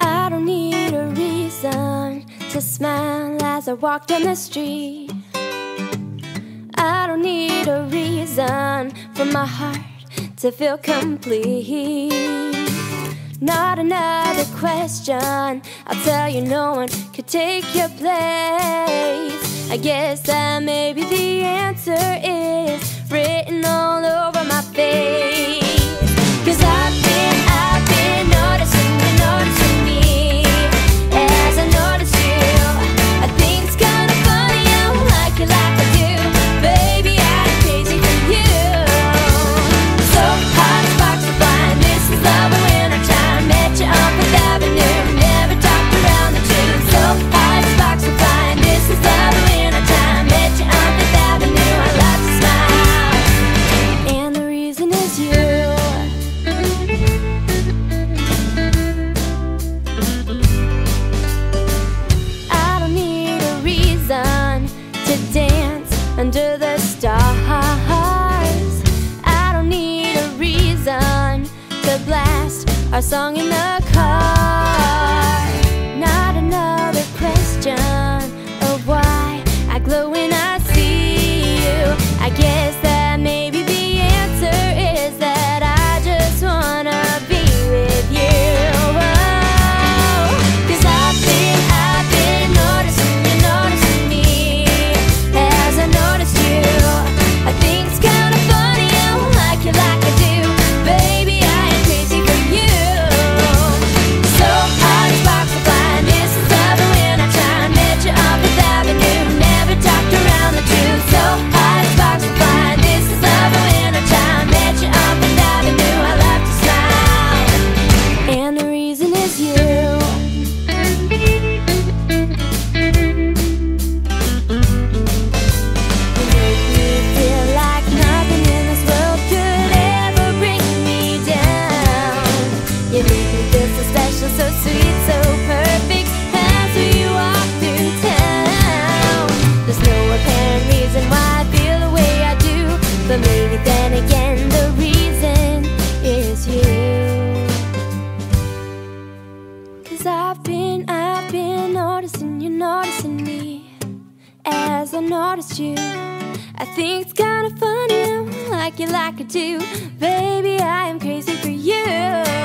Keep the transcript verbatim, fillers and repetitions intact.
I don't need a reason to smile as I walk down the street. I don't need a reason for my heart to feel complete. Not another question, I'll tell you no one could take your place. I guess that maybe the answer is written all over my face. Cause I've been, I've been noticing you, noticing me. As I notice you, I think it's kinda funny, I don't like it like I do. Baby, I'm crazy for you. So hot, sparks are flying, this is love in winter time. Met you on Fifth Avenue, never talked around the tune. So hot, sparks are flying, this is love in winter time. Met you on Fifth Avenue, I like to smile. And the reason is you. Under the stars, I don't need a reason to blast our song in the car. Not another question of why I glow when I see you. I guess that maybe the answer is that I just wanna be with you. Oh, cause I've been, I've been noticing you, noticing me. As I notice you like I do, baby, I am crazy for you.